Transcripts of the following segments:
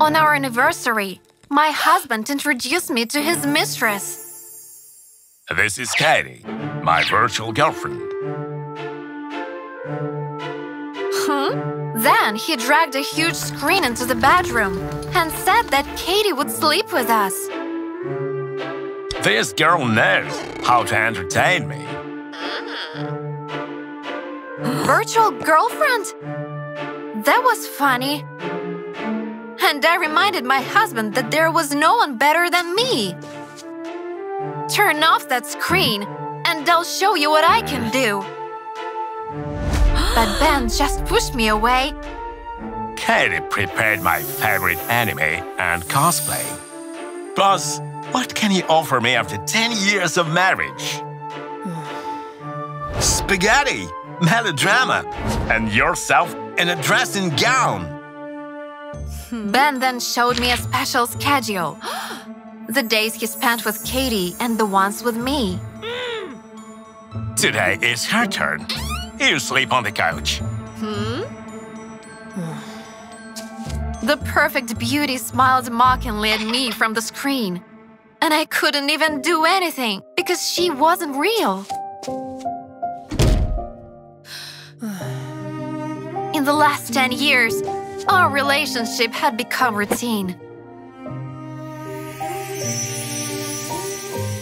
On our anniversary, my husband introduced me to his mistress. This is Katie, my virtual girlfriend. Then he dragged a huge screen into the bedroom and said that Katie would sleep with us. This girl knows how to entertain me. Virtual girlfriend? That was funny. And I reminded my husband that there was no one better than me. Turn off that screen, and I'll show you what I can do. But Ben just pushed me away. Katie prepared my favorite anime and cosplay. Buzz, what can he offer me after 10 years of marriage? Spaghetti, melodrama, and yourself in a dress and gown. Ben then showed me a special schedule. The days he spent with Katie and the ones with me. Today is her turn. You sleep on the couch. The perfect beauty smiled mockingly at me from the screen. And I couldn't even do anything because she wasn't real. In the last 10 years, our relationship had become routine.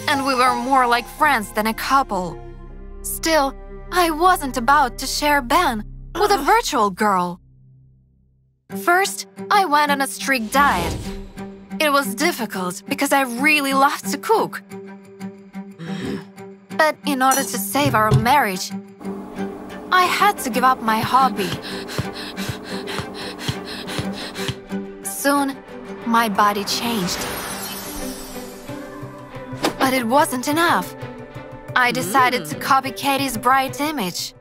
And we were more like friends than a couple. Still, I wasn't about to share Ben with a virtual girl. First, I went on a strict diet. It was difficult because I really loved to cook. But in order to save our marriage, I had to give up my hobby. Soon, my body changed. But it wasn't enough. I decided to copy Katie's bright image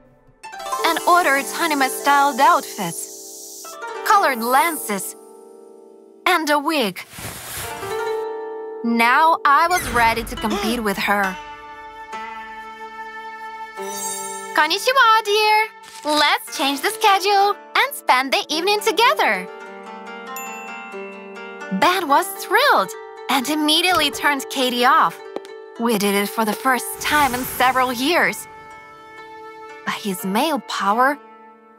and ordered anime-styled outfits, colored lenses, and a wig. Now I was ready to compete with her. Konnichiwa, dear! Let's change the schedule and spend the evening together. Ben was thrilled and immediately turned Katie off. We did it for the first time in several years. But his male power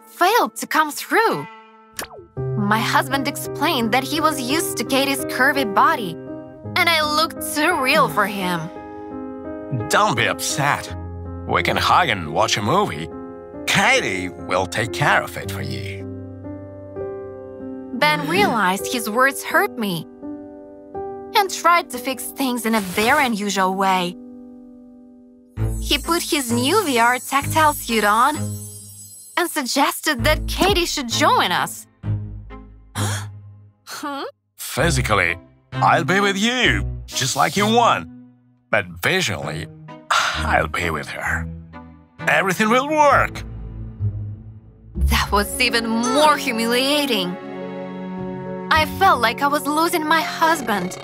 failed to come through. My husband explained that he was used to Katie's curvy body, and I looked too real for him. Don't be upset. We can hug and watch a movie. Katie will take care of it for you. Ben realized his words hurt me and tried to fix things in a very unusual way. He put his new VR tactile suit on and suggested that Katie should join us. Physically, I'll be with you, just like you want. But visually, I'll be with her. Everything will work. That was even more humiliating. I felt like I was losing my husband.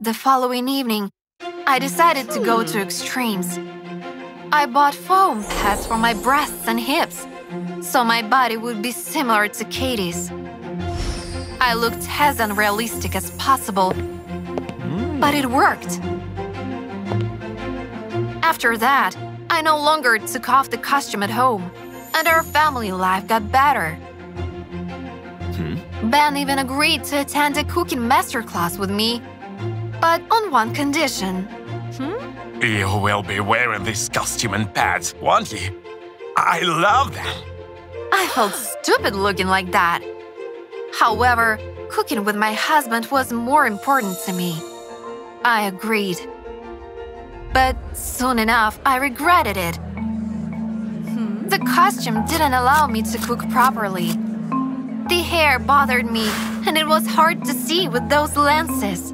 The following evening, I decided to go to extremes. I bought foam pads for my breasts and hips, so my body would be similar to Katie's. I looked as unrealistic as possible, but it worked. After that, I no longer took off the costume at home, and our family life got better. Ben even agreed to attend a cooking masterclass with me. But on one condition. You will be wearing this costume and pads, won't you? I love them. I felt stupid looking like that. However, cooking with my husband was more important to me. I agreed. But soon enough, I regretted it. The costume didn't allow me to cook properly. The hair bothered me, and it was hard to see with those lenses.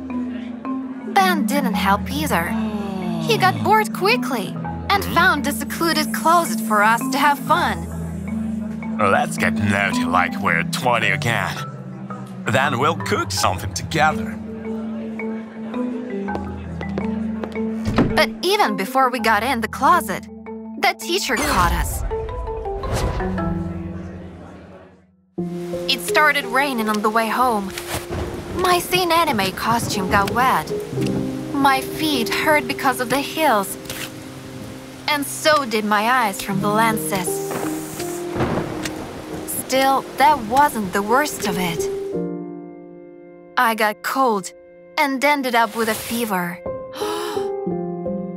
Ben didn't help either. He got bored quickly and found a secluded closet for us to have fun. Let's get naughty like we're 20 again. Then we'll cook something together. But even before we got in the closet, the teacher caught us. It started raining on the way home. My scene anime costume got wet. My feet hurt because of the heels. And so did my eyes from the lenses. Still, that wasn't the worst of it. I got cold and ended up with a fever.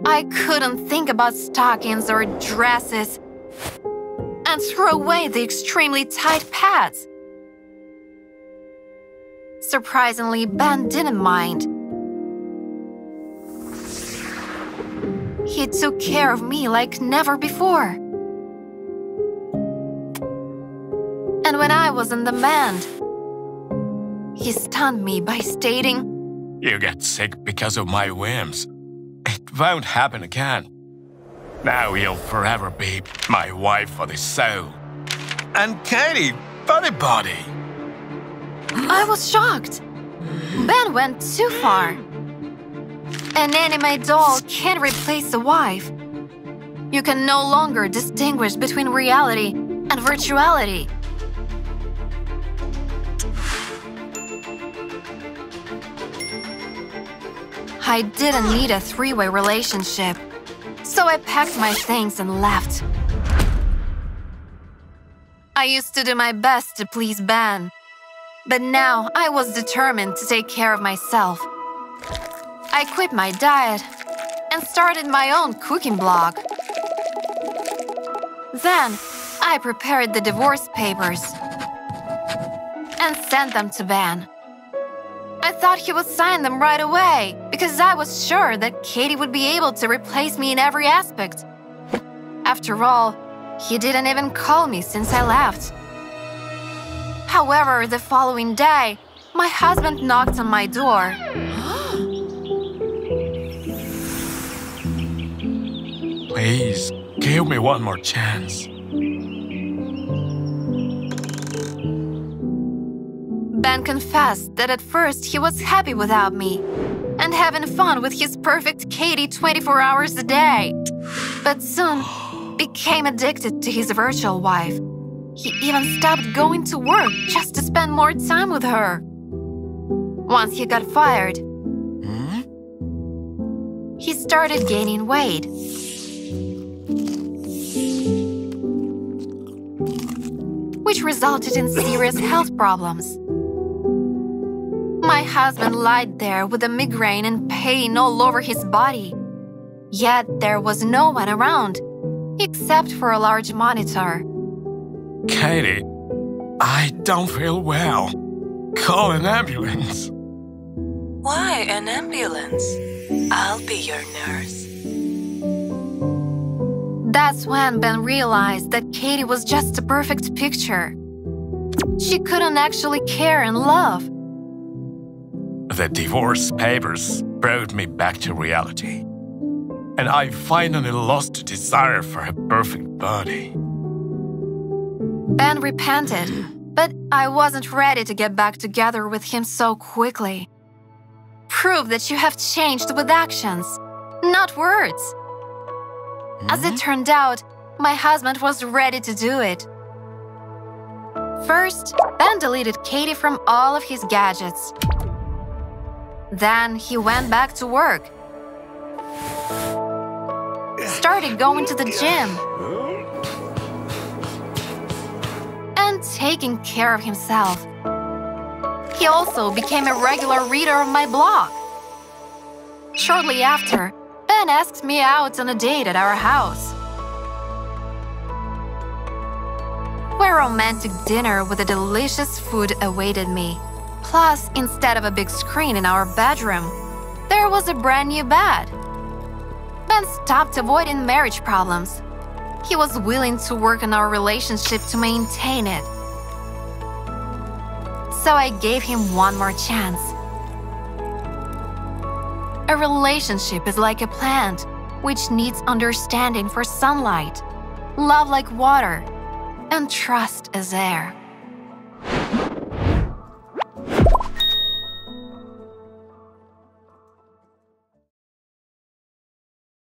I couldn't think about stockings or dresses and threw away the extremely tight pads. Surprisingly, Ben didn't mind. He took care of me like never before. And when I was in demand, he stunned me by stating, "You get sick because of my whims. It won't happen again. Now you'll forever be my wife for the soul. And Katie for the body." I was shocked. Ben went too far. An anime doll can't replace a wife. You can no longer distinguish between reality and virtuality. I didn't need a three-way relationship, so I packed my things and left. I used to do my best to please Ben, but now I was determined to take care of myself. I quit my diet and started my own cooking blog. Then I prepared the divorce papers and sent them to Ben. I thought he would sign them right away because I was sure that Katie would be able to replace me in every aspect. After all, he didn't even call me since I left. However, the following day, my husband knocked on my door. "Please, give me one more chance." Ben confessed that at first he was happy without me and having fun with his perfect Katie 24 hours a day, but soon became addicted to his virtual wife. He even stopped going to work just to spend more time with her. Once he got fired, he started gaining weight. Which resulted in serious health problems. My husband lied there with a migraine and pain all over his body. Yet there was no one around, except for a large monitor. "Katie, I don't feel well. Call an ambulance." "Why an ambulance? I'll be your nurse." That's when Ben realized that Katie was just a perfect picture. She couldn't actually care and love. The divorce papers brought me back to reality. And I finally lost desire for her perfect body. Ben repented, but I wasn't ready to get back together with him so quickly. Prove that you have changed with actions, not words. As it turned out, my husband was ready to do it. First, Ben deleted Katie from all of his gadgets. Then he went back to work. Started going to the gym. And taking care of himself. He also became a regular reader of my blog. Shortly after, Ben asked me out on a date at our house. Where romantic dinner with a delicious food awaited me. Plus, instead of a big screen in our bedroom, there was a brand new bed. Ben stopped avoiding marriage problems. He was willing to work on our relationship to maintain it. So I gave him one more chance. A relationship is like a plant, which needs understanding for sunlight, love like water, and trust as air.